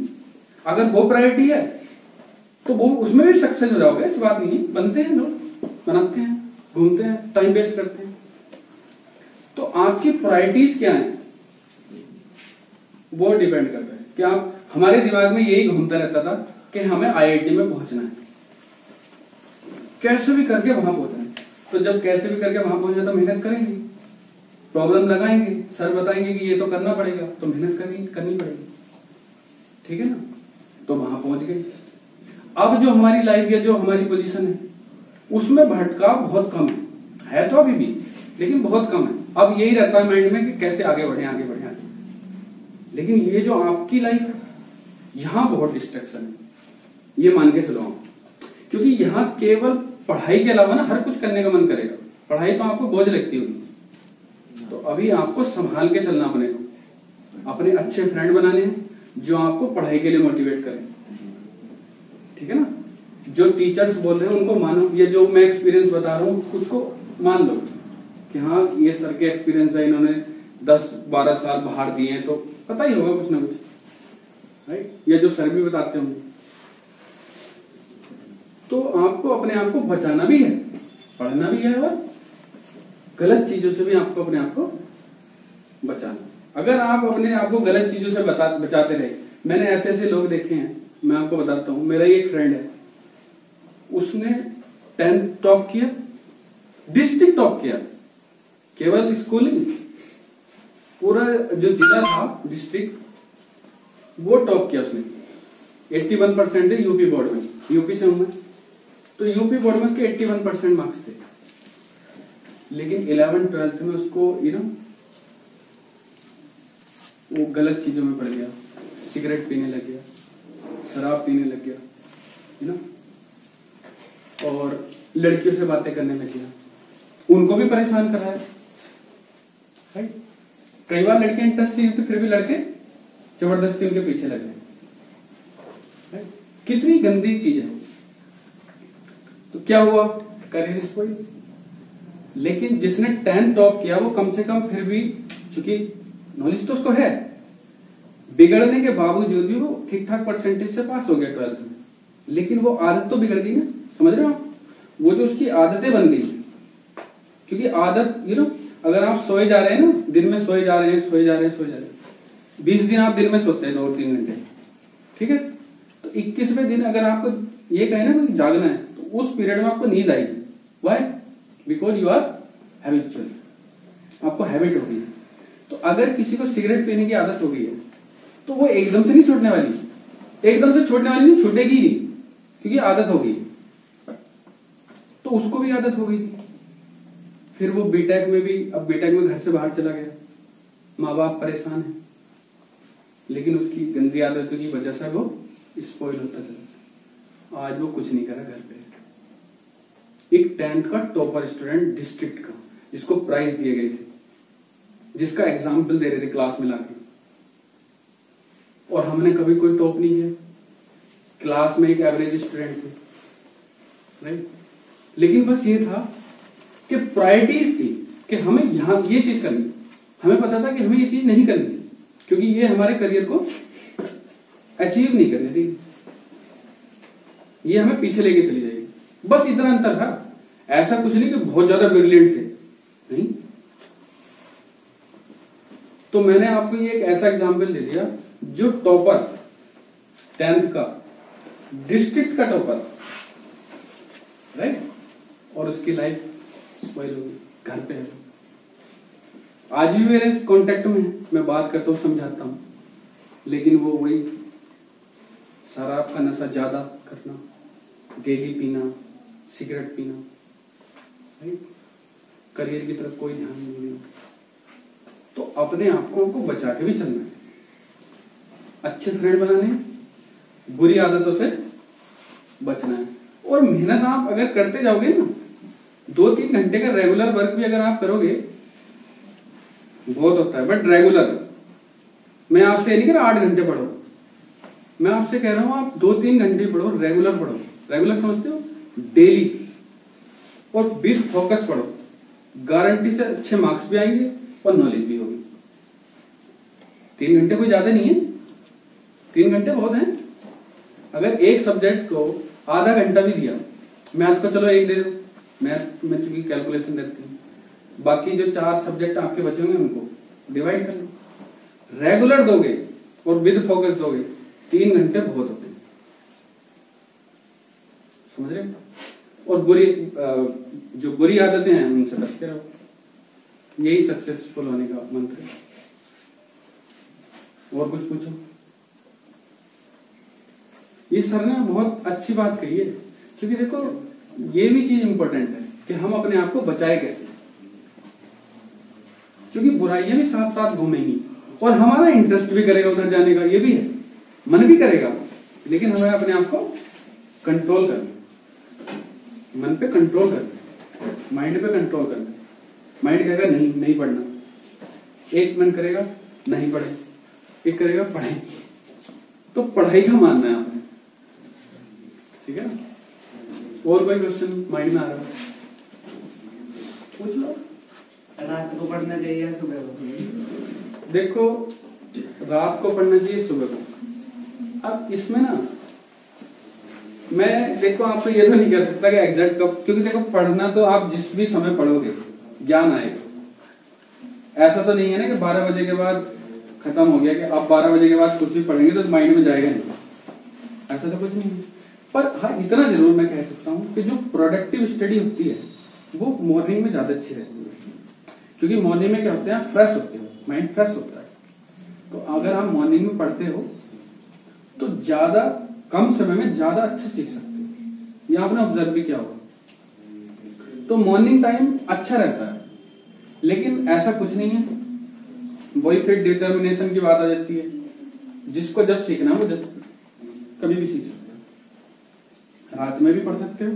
अगर वो प्रायोरिटी है तो वो उसमें भी सक्सेस हो जाओगे, इस बात नहीं। बनते हैं लोग, बनाते हैं, घूमते हैं, टाइम वेस्ट करते हैं। तो आपकी प्रायोरिटीज क्या है वो डिपेंड करता है कि आप, हमारे दिमाग में यही घूमता रहता था कि हमें आईआईटी में पहुंचना है, कैसे भी करके वहां पहुंचना है। तो जब कैसे भी करके वहां पहुंचना तो मेहनत करेंगे, प्रॉब्लम लगाएंगे, सर बताएंगे कि ये तो करना पड़ेगा, तो मेहनत करनी पड़ेगी, ठीक है ना। तो वहां पहुंच गए। अब जो हमारी लाइफ या जो हमारी पोजीशन है उसमें भटकाव बहुत कम है तो अभी भी, लेकिन बहुत कम है। अब यही रहता है माइंड में कि कैसे आगे बढ़े आगे बढ़े आगे। लेकिन ये जो आपकी लाइफ है यहां बहुत डिस्ट्रक्शन है, ये मान के चलो, क्योंकि यहाँ केवल पढ़ाई के अलावा ना हर कुछ करने का मन करेगा। पढ़ाई तो आपको बोझ लगती होगी, तो अभी आपको संभाल के चलना पड़ेगा। अपने अच्छे फ्रेंड बनाने हैं जो आपको पढ़ाई के लिए मोटिवेट करें, ठीक है ना। जो टीचर्स बोल रहे हैं उनको मानो, ये जो मैं एक्सपीरियंस बता रहा हूँ खुद को मान लो कि हाँ ये सर के एक्सपीरियंस है, इन्होंने 10-12 साल बाहर दिए तो पता ही होगा कुछ ना कुछ, राइट। ये जो सर भी बताते होंगे, तो आपको अपने आप को बचाना भी है, पढ़ना भी है और गलत चीजों से भी आपको अपने आप को बचाना। अगर आप अपने आप को गलत चीजों से बचाते रहे, मैंने ऐसे ऐसे लोग देखे हैं। मैं आपको बताता हूं, मेरा ही एक फ्रेंड है, उसने 10th टॉप किया, डिस्ट्रिक्ट टॉप किया, केवल स्कूलिंग, पूरा जो जिला था डिस्ट्रिक्ट वो टॉप किया उसने। 81% है यूपी बोर्ड में, यूपी से हूं मैं, तो यूपी बोर्ड में उसके 81% मार्क्स थे। लेकिन 11th-12th में उसको वो गलत चीजों में पड़ गया, सिगरेट पीने लग गया, शराब पीने लग गया, और लड़कियों से बातें करने लग गया, उनको भी परेशान कर रहा है, राइट। कई बार लड़के इंटरेस्ट नहीं होते फिर भी लड़के जबरदस्ती उनके पीछे लग गए, कितनी गंदी चीज है। तो क्या हुआ, करियर स्पॉइल। लेकिन जिसने 10 टॉप किया वो कम से कम फिर भी, चूंकि नॉलेज तो उसको है, बिगड़ने के बावजूद भी वो ठीक ठाक परसेंटेज से पास हो गया 12th में। लेकिन वो आदत तो बिगड़ गई ना, समझ रहे हो आप, वो जो उसकी आदतें बन गई, क्योंकि आदत अगर आप सोए जा रहे हैं ना, दिन में सोए जा रहे हैं 20 दिन आप दिन में सोते हैं 2-3 घंटे, ठीक है। 21वें दिन अगर आपको ये कहे ना कि जागना है तो उस पीरियड में आपको नींद आएगी। Why? Because you are habitual, आपको हैबिट हो गई। तो अगर किसी को सिगरेट पीने की आदत हो गई है तो वो एकदम से नहीं छूटने वाली, एकदम से छूटने वाली नहीं, छूटेगी नहीं, क्योंकि आदत हो गई। तो उसको भी आदत हो गई थी, फिर वो बीटेक में भी, अब बीटेक में घर से बाहर चला गया, माँ बाप परेशान है, लेकिन उसकी गंदी आदतों की वजह से वो स्पॉइल होता चला। आज वो कुछ नहीं करा घर पे। एक 10th का टॉपर स्टूडेंट, डिस्ट्रिक्ट का, जिसको प्राइज दिए गए थे, जिसका एग्जाम्पल दे रहे थे क्लास में लाके, और हमने कभी कोई टॉप नहीं किया, क्लास में एक एवरेज स्टूडेंट थे, राइट। लेकिन बस ये था कि प्रायोरिटीज थी कि हमें यहां ये चीज करनी, हमें पता था कि हमें ये चीज नहीं करनी क्योंकि ये हमारे करियर को अचीव नहीं करने देगी, ये हमें पीछे लेके चली जाएगी। बस इतना अंतर था, ऐसा कुछ नहीं कि बहुत ज्यादा ब्रिलियंट थे, नहीं। तो मैंने आपको ये एक ऐसा एग्जाम्पल दे दिया जो टॉपर 10th का, डिस्ट्रिक्ट का टॉपर, राइट, और उसकी लाइफ स्पॉइल हो गई, घर पे है। आज भी मेरे कॉन्टेक्ट में, मैं बात करता हूं, समझाता हूं, लेकिन वो वही शराब का नशा ज्यादा करना, डेली पीना, सिगरेट पीना, राइट, करियर की तरफ कोई ध्यान नहीं देना। तो अपने आप को हमको बचा के भी चलना है, अच्छे फ्रेंड बनाने, बुरी आदतों से बचना है। और मेहनत आप अगर करते जाओगे ना, 2-3 घंटे का रेगुलर वर्क भी अगर आप करोगे बहुत होता है, बट रेगुलर, मैं आपसे नहीं कह रहा 8 घंटे पढ़ो, मैं आपसे कह रहा हूं आप 2-3 घंटे पढ़ो, रेगुलर पढ़ो। रेगुलर समझते हो? डेली, और विद फोकस पढ़ो, गारंटी से अच्छे मार्क्स भी आएंगे और नॉलेज भी होगी। 3 घंटे कोई ज्यादा नहीं है, 3 घंटे बहुत हैं। अगर एक सब्जेक्ट को आधा घंटा भी दिया, मैथ को चलो एक दे दो, मैथ में चूंकि कैलकुलेशन करती है, बाकी जो 4 सब्जेक्ट आपके बचे होंगे उनको डिवाइड कर लो। रेगुलर दोगे और विद फोकस दोगे, 3 घंटे बहुत होते हैं, समझ रहे हो? और जो बुरी आदतें हैं उनसे बचते रहो, यही सक्सेसफुल होने का मंत्र है। और कुछ पूछो? ये सर ने बहुत अच्छी बात कही है, क्योंकि देखो ये भी चीज इंपॉर्टेंट है कि हम अपने आप को बचाए कैसे, क्योंकि बुराइयां भी साथ साथ घूमेंगी और हमारा इंटरेस्ट भी करेगा उधर जाने का, ये भी है, मन भी करेगा, लेकिन हमें अपने आप को कंट्रोल करना, मन पे कंट्रोल करना, माइंड पे कंट्रोल करना। माइंड कहेगा नहीं पढ़ना, एक मन करेगा नहीं पढ़े, एक करेगा पढ़े, तो पढ़ाई का मानना है आपने, ठीक है। और कोई क्वेश्चन माइंड में आ रहा है? पूछ लो। रात को पढ़ना चाहिए सुबह को? देखो, रात को पढ़ना चाहिए सुबह को। अब इसमें ना मैं देखो आपको ये तो नहीं कह सकता कि एग्जैक्ट कब, क्योंकि देखो पढ़ना तो आप जिस भी समय पढ़ोगे ज्ञान आएगा। ऐसा तो नहीं है ना कि 12 बजे के बाद खत्म हो गया, कि अब 12 बजे के बाद कुछ भी पढ़ेंगे तो माइंड में जाएगा नहीं, ऐसा तो कुछ नहीं है। पर हाँ, इतना जरूर मैं कह सकता हूं कि जो प्रोडक्टिव स्टडी होती है वो मॉर्निंग में ज्यादा अच्छी रहती है, क्योंकि मॉर्निंग में क्या होते हैं, फ्रेश होते हो, माइंड फ्रेश होता है। तो अगर आप मॉर्निंग में पढ़ते हो तो ज्यादा, कम समय में ज्यादा अच्छा सीख सकते हो, ये आपने ऑब्जर्व भी किया होगा। तो मॉर्निंग टाइम अच्छा रहता है, लेकिन ऐसा कुछ नहीं है। वही फिर डिटर्मिनेशन की बात आ जाती है, जिसको जब सीखना हो जब कभी भी सीख सकते, रात में भी पढ़ सकते हो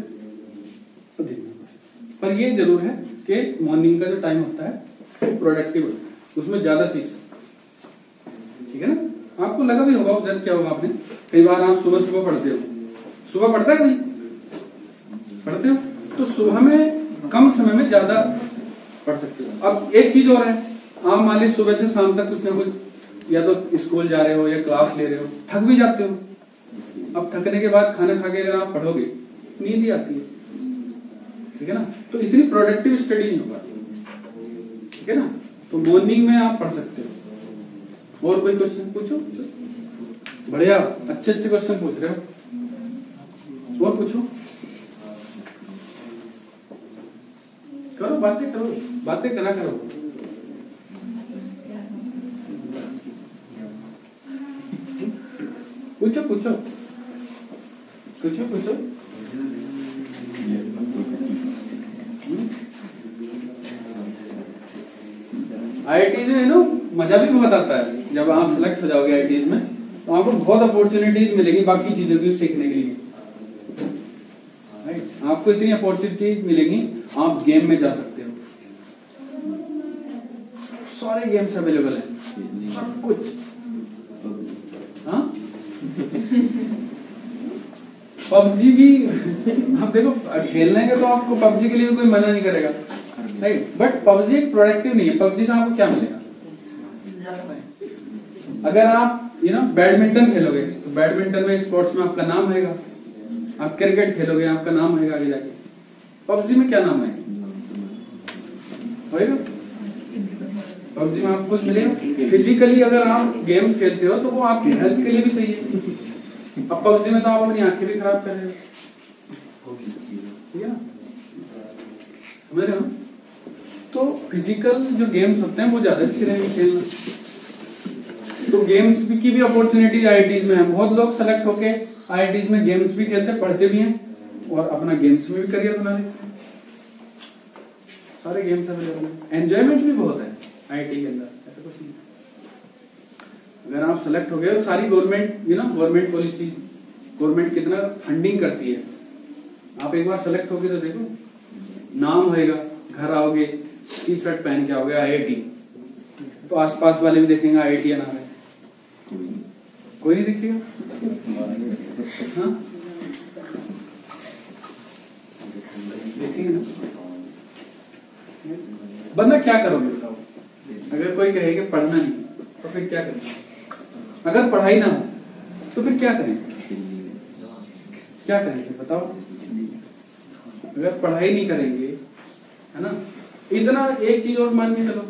तो दिन में पढ़ सकते हो। पर ये जरूर है कि मॉर्निंग का जो टाइम होता है प्रोडक्टिव होता है, उसमें ज्यादा सीख सकते हो, ठीक है ना। आपको लगा भी होगा, ऑब्जर्व किया होगा आपने, कई बार आप सुबह पढ़ते हो, सुबह पढ़ता है कोई, पढ़ते हो तो सुबह में कम समय में ज्यादा पढ़ सकते हो। अब एक चीज और है, आप मान लीजिए सुबह से शाम तक कुछ ना कुछ, या तो स्कूल जा रहे हो या क्लास ले रहे हो, थक भी जाते हो। अब थकने के बाद खाना खा के अगर आप पढ़ोगे नींद ही आती है, ठीक है ना। तो इतनी प्रोडक्टिव स्टडी नहीं होगा, ठीक है ना। तो मॉर्निंग में आप पढ़ सकते हो। और कोई क्वेश्चन पूछो? बढ़िया, अच्छे अच्छे क्वेश्चन पूछ रहे हो। और पूछो, करो बातें, करो बातें, करा करो। पूछो पूछो पूछो पूछो। आईआईटीज में ना मजा भी बहुत आता है, जब आप सिलेक्ट हो जाओगे आईआईटीज में तो आपको बहुत अपॉर्चुनिटीज मिलेगी बाकी चीजों की सीखने के लिए, राइट। आपको इतनी अपॉर्चुनिटीज मिलेंगी, आप गेम में जा सकते हो, सारे गेम्स अवेलेबल हैं, सब कुछ। हाँ पबजी भी आप देखो, खेलने के तो आपको पबजी के लिए कोई मना नहीं करेगा, राइट। बट पबजी एक प्रोडक्टिव नहीं है, पबजी से आपको क्या मिलेगा? अगर आप बैडमिंटन खेलोगे तो बैडमिंटन में, स्पोर्ट्स में आपका नाम आएगा, आप क्रिकेट खेलोगे आपका नाम आएगा आगे जाके। पबजी में क्या नाम आएगा? पबजी में आपको कुछ मिलेगा? फिजिकली अगर आप गेम्स खेलते हो तो वो आपकी हेल्थ के लिए भी सही है। अब पबजी में तो आप अपनी आंखें भी खराब कर रहे हो, समझ रहे हो? तो फिजिकल जो गेम्स होते हैं वो ज्यादा अच्छे रहेंगे खेलना। तो गेम्स की भी अपॉर्चुनिटीज आईआईटीज में है। बहुत लोग सेलेक्ट होके आईआईटीज में गेम्स भी खेलते, पढ़ते भी हैं और अपना गेम्स में भी करियर बना लेते। सारे गेम्स अवेलेबल हैं, एंजॉयमेंट भी बहुत है आईआईटी के अंदर, ऐसा कुछ नहीं। अगर आप सेलेक्ट हो गए तो सारी गवर्नमेंट गवर्नमेंट पॉलिसीज, गवर्नमेंट कितना फंडिंग करती है, आप एक बार सेलेक्ट होगे तो देखो नाम होगा, घर आओगे टी शर्ट पहन के आओगे आईआईटी, तो आसपास वाले भी देखेंगे आईआईटी नाम है, कोई नहीं दिखेगा। हाँ देखेंगे ना, बंदा क्या करोगे बताओ? अगर कोई कहे कि पढ़ना नहीं तो फिर क्या करेंगे? अगर पढ़ाई ना हो तो फिर क्या करेंगे? क्या करेंगे बताओ? अगर पढ़ाई नहीं करेंगे, है ना, इतना एक चीज और मान के चलो,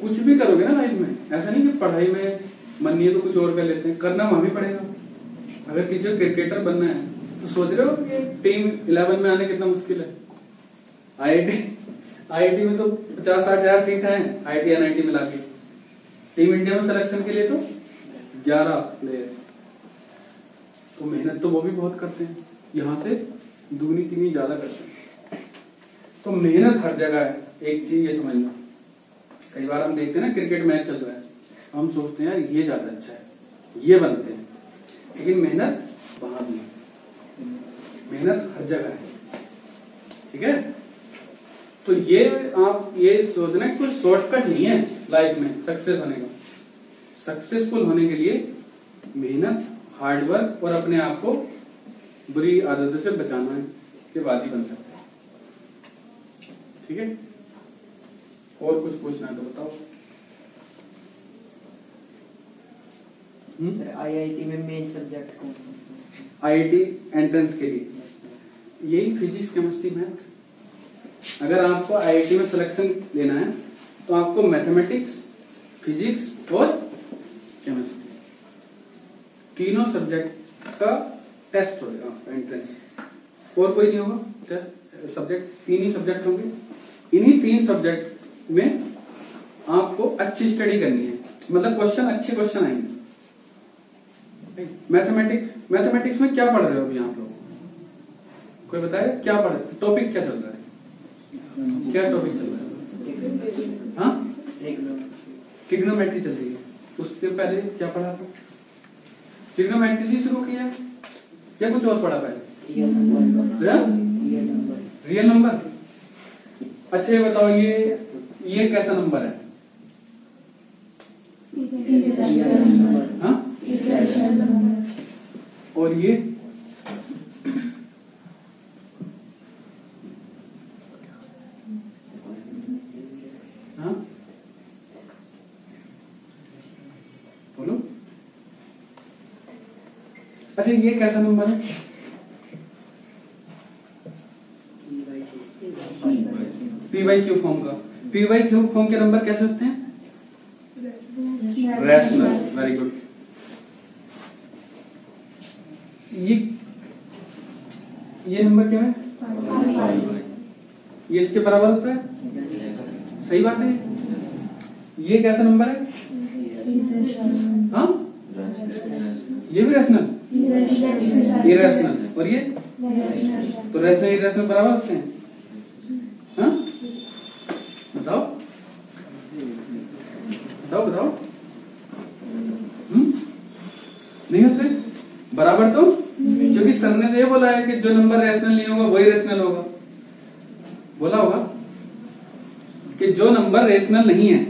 कुछ भी करोगे ना लाइफ में, ऐसा नहीं कि पढ़ाई में मन नहीं है तो कुछ और कर लेते हैं, करना वहां भी पड़ेगा। अगर किसी को क्रिकेटर बनना है तो सोच रहे हो कि टीम 11 में आने कितना मुश्किल है। आईआईटी में तो 50-60 हजार सीट है आईआईटी एनआईटी मिला के, टीम इंडिया में सिलेक्शन के लिए तो 11 प्लेयर, तो मेहनत तो वो भी बहुत करते हैं, यहाँ से दूनी तीनी ज्यादा करते हैं। तो मेहनत हर जगह है, एक चीज ये समझना। कई बार हम देखते हैं ना क्रिकेट मैच चल रहा है, हम सोचते हैं ये ज्यादा अच्छा है, ये बनते हैं, लेकिन मेहनत वहां भी है, मेहनत हर जगह है, ठीक है। तो ये आप ये सोचना कोई शॉर्टकट नहीं है लाइफ में सक्सेस होने का। सक्सेसफुल होने के लिए मेहनत, हार्डवर्क और अपने आप को बुरी आदतों से बचाना के वादी बन सकते हैं, ठीक है। और कुछ पूछना है तो बताओ। आईआईटी में मेन सब्जेक्ट कौन? आईआईटी एंट्रेंस के लिए यही फिजिक्स, केमिस्ट्री, मैथ। अगर आपको आईआईटी में सिलेक्शन लेना है तो आपको मैथमेटिक्स, फिजिक्स और केमिस्ट्री तीनों सब्जेक्ट का टेस्ट होगा एंट्रेंस, और कोई नहीं होगा टेस्ट। सब्जेक्ट तीन ही सब्जेक्ट होंगे, इन्हीं तीन सब्जेक्ट में आपको अच्छी स्टडी करनी है, मतलब क्वेश्चन, अच्छे क्वेश्चन आएंगे। मैथमेटिक्स में क्या पढ़ रहे हो अभी आप लोग? कोई बताएगा क्या पढ़ रहे? टॉपिक क्या चल रहा है? क्या टॉपिक चल रहा है? हाँ, ट्रिग्नोमेट्री चल रही है। उसके पहले क्या पढ़ा था? ट्रिग्नोमेट्री से शुरू किया या कुछ और पढ़ा पहले? Real number. अच्छा ये बताओ, ये कैसा नंबर है? हाँ? और ये हाँ? बोलो। अच्छा ये कैसा नंबर है? पी वाई क्यू फॉर्म का। पी वाई क्यू फॉर्म के नंबर कैसे होते हैं? रैशनल। Very good. ये नंबर क्या है? ये इसके बराबर होता है, सही बात है। ये कैसा नंबर है? हाँ, ये भी रैशनल, इरेशनल है। और ये तो रैशनल इरेशनल बराबर होते हैं। हाँ? बताओ। नहीं होते बराबर, तो क्योंकि सर ने तो ये बोला है कि जो नंबर रैशनल नहीं होगा वही रैशनल होगा। बोला होगा कि जो नंबर रैशनल नहीं है,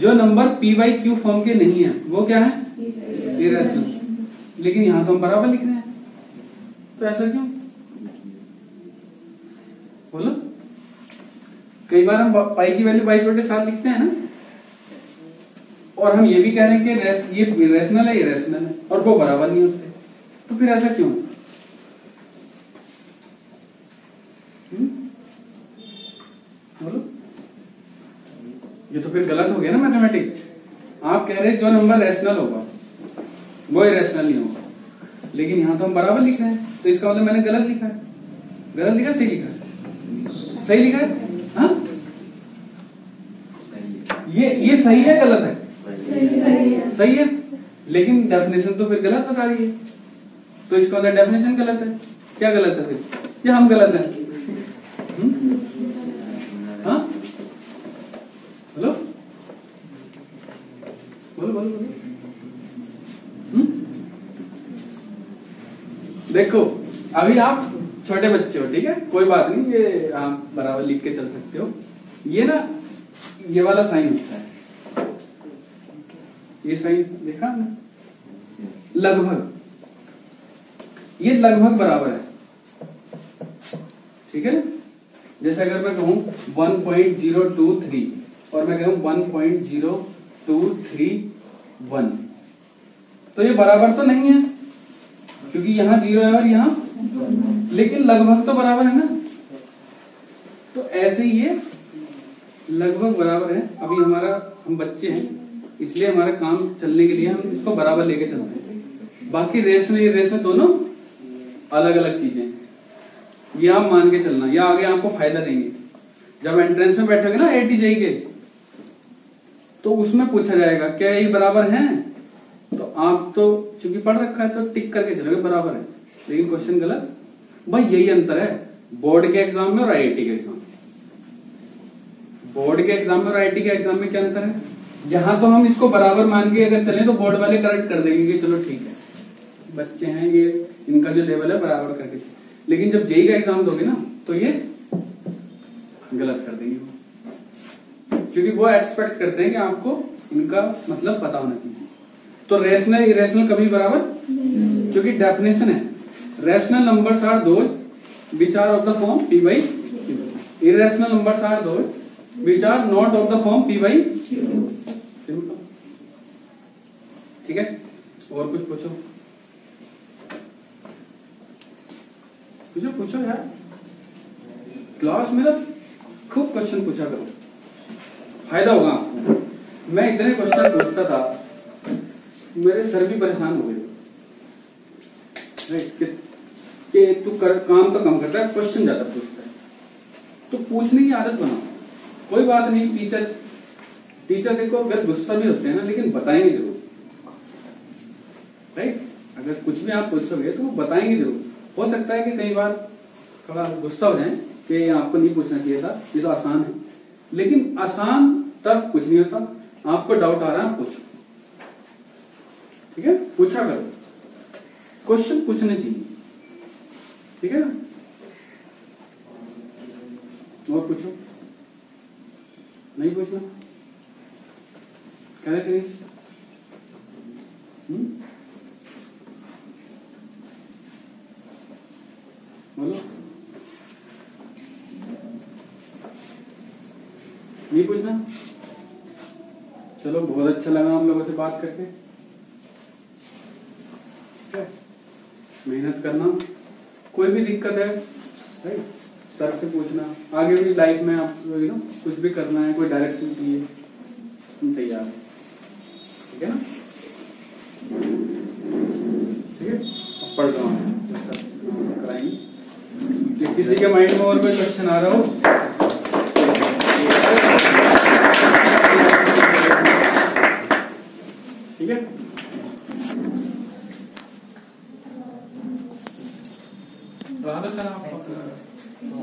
जो number P Y Q form के नहीं है वो क्या है? इरेशनल। लेकिन यहां तो हम बराबर लिख रहे हैं, तो ऐसा क्यों? बोलो। कई बार हम पाई की वैल्यू 22/7 लिखते हैं ना, और हम ये भी कह रहे हैं कि ये रैशनल है, ये रैशनल है, और वो बराबर नहीं होते, तो फिर ऐसा क्यों? बोलो। ये तो फिर गलत हो गया ना मैथमेटिक्स। आप कह रहे हैं जो नंबर रैशनल होगा वो इरेशनल नहीं होगा, लेकिन यहां तो हम बराबर लिख रहे हैं, तो इसका मतलब मैंने गलत लिखा है। गलत लिखा, सही लिखा? सही लिखा है। हाँ? ये सही है, गलत है? सही है, लेकिन डेफिनेशन तो फिर गलत बता रही है। तो इसका अगर डेफिनेशन गलत है, क्या गलत है फिर? या हम गलत हैं? हाँ, हेलो, बोलो बोलो बोलो। देखो अभी आप छोटे बच्चे हो, ठीक है, कोई बात नहीं, ये आप बराबर लिख के चल सकते हो। ये ना ये वाला साइन होता है, ये साइन देखा ना, लगभग, ये लगभग बराबर है, ठीक है ना। जैसे अगर मैं कहूं 1.023 और मैं कहूं 1.0231, तो ये बराबर तो नहीं है क्योंकि यहां जीरो है और यहां, लेकिन लगभग तो बराबर है ना। तो ऐसे ही ये लगभग बराबर है। अभी हमारा, हम बच्चे हैं इसलिए हमारा काम चलने के लिए हम इसको बराबर लेके चलते हैं। बाकी रेस में दोनों अलग अलग चीजें, ये आप मान के चलना, या आगे आपको फायदा देंगे। जब एंट्रेंस में बैठोगे ना AIT JEE के, तो उसमें पूछा जाएगा क्या ये बराबर हैं, तो आप तो चूंकि पढ़ रखा है तो टिक करके चलोगे बराबर है, लेकिन क्वेश्चन गलत। भाई यही अंतर है बोर्ड के एग्जाम में और IIT के एग्जाम में। बोर्ड के एग्जाम में और IIT के एग्जाम में क्या अंतर है? यहां तो हम इसको बराबर मान के अगर चले तो बोर्ड वाले करेक्ट कर देंगे कि चलो ठीक है बच्चे हैं, ये इनका जो लेवल है बराबर करके। लेकिन जब JEE का एग्जाम दोगे ना तो ये गलत कर देंगे, क्योंकि वो एक्सपेक्ट करते हैं कि आपको इनका मतलब पता होना चाहिए। तो रेशनल इरेशनल कभी बराबर, क्योंकि डेफिनेशन है, rational numbers are those which are of the form P by Q, irrational numbers are those which are not of the form P by Q। ठीक है, और कुछ पूछो, पूछो पूछो यार, क्लास में खूब क्वेश्चन पूछा करो, फायदा होगा आपको। मैं इतने क्वेश्चन पूछता था, मेरे सर भी परेशान हो गए कि तू काम तो कम करता है, क्वेश्चन ज्यादा पूछता है। तो पूछने की आदत बनाओ, कोई बात नहीं। टीचर देखो अगर गुस्सा भी होते हैं ना, लेकिन बताएंगे जरूर, राइट। अगर कुछ भी आप पूछोगे तो वो बताएंगे जरूर। हो सकता है कि कई बार थोड़ा गुस्सा हो जाए कि आपको नहीं पूछना चाहिए था, ये तो आसान है, लेकिन आसान तब कुछ नहीं होता। आपको डाउट आ रहा है, पूछो, ठीक है, पूछा करो, क्वेश्चन पूछने चाहिए, ठीक है ना। और पूछो, नहीं पूछना क्या है? बोलो, नहीं पूछना। चलो, बहुत अच्छा लगा हम लोगों से बात करके। मेहनत करना, कोई भी दिक्कत है राइट, सर से पूछना। आगे भी लाइफ में आप कुछ भी करना है, कोई डायरेक्शन चाहिए, हम तैयार हैं, ठीक है ना। ठीक है, अब पढ़ रहा हूँ, किसी के माइंड में और कोई क्वेश्चन आ रहा हो ठीक है। तो